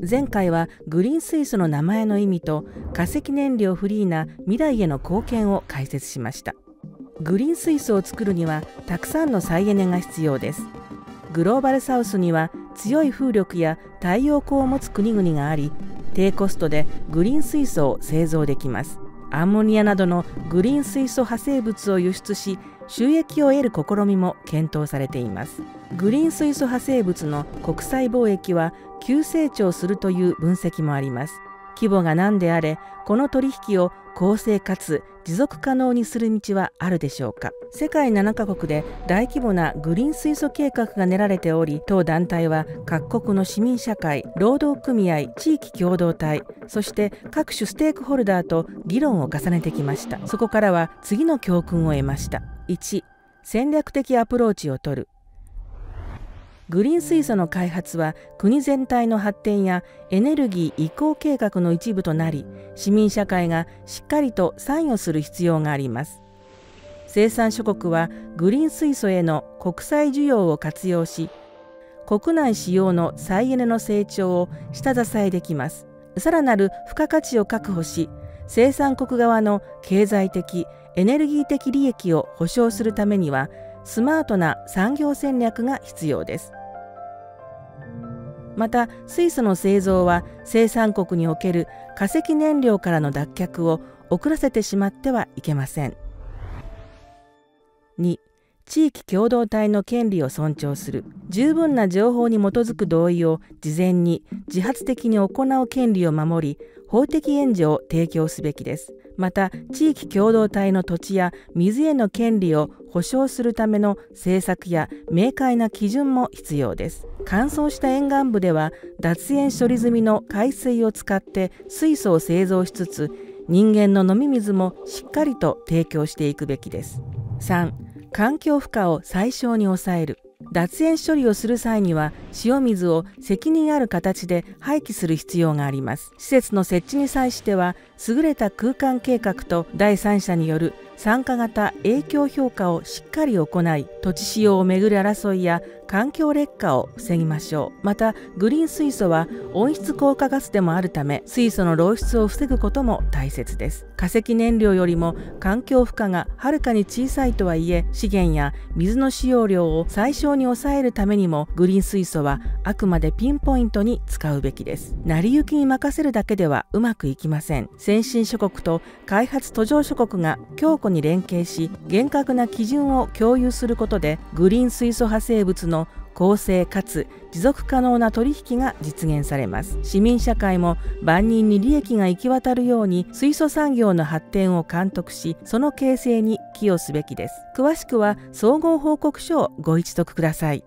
前回はグリーン水素の名前の意味と化石燃料フリーな未来への貢献を解説しました。グリーン水素を作るにはたくさんの再エネが必要です。グローバルサウスには強い風力や太陽光を持つ国々があり、低コストでグリーン水素を製造できます。アンモニアなどのグリーン水素派生物を輸出し、収益を得る試みも検討されています。グリーン水素派生物の国際貿易は急成長するという分析もあります。規模が何であれ、この取引を公正かつ持続可能にする道はあるでしょうか。世界7カ国で大規模なグリーン水素計画が練られており、当団体は各国の市民社会、労働組合、地域共同体、そして各種ステークホルダーと議論を重ねてきました。そこからは次の教訓を得ました。1、戦略的アプローチを取る。グリーン水素の開発は国全体の発展やエネルギー移行計画の一部となり、市民社会がしっかりと参与する必要があります。生産諸国はグリーン水素への国際需要を活用し、国内使用の再エネの成長を下支えできます。さらなる付加価値を確保し、生産国側の経済的、エネルギー的利益を保障するためには、スマートな産業戦略が必要です。また、水素の製造は生産国における化石燃料からの脱却を遅らせてしまってはいけません。2、地域共同体の権利を尊重する。十分な情報に基づく同意を事前に自発的に行う権利を守り、法的援助を提供すべきです。また、地域共同体の土地や水への権利を保障するための政策や明快な基準も必要です。乾燥した沿岸部では、脱塩処理済みの海水を使って水素を製造しつつ、人間の飲み水もしっかりと提供していくべきです。3、環境負荷を最小に抑える。脱塩処理をする際には、塩水を責任ある形で廃棄する必要があります。施設の設置に際しては、優れた空間計画と第三者による参加型影響評価をしっかり行い、土地使用をめぐる争いや環境劣化を防ぎましょう。また、グリーン水素は温室効果ガスでもあるため、水素の漏出を防ぐことも大切です。化石燃料よりも環境負荷がはるかに小さいとはいえ、資源や水の使用量を最小に抑えるためにも、グリーン水素はあくまでピンポイントに使うべきです。成り行きに任せるだけではうまくいきません。先進諸国と開発途上諸国が強固に連携し、厳格な基準を共有することで、グリーン水素派生物の公正かつ持続可能な取引が実現されます。市民社会も万人に利益が行き渡るように、水素産業の発展を監督し、その形成に寄与すべきです。詳しくは総合報告書をご一読ください。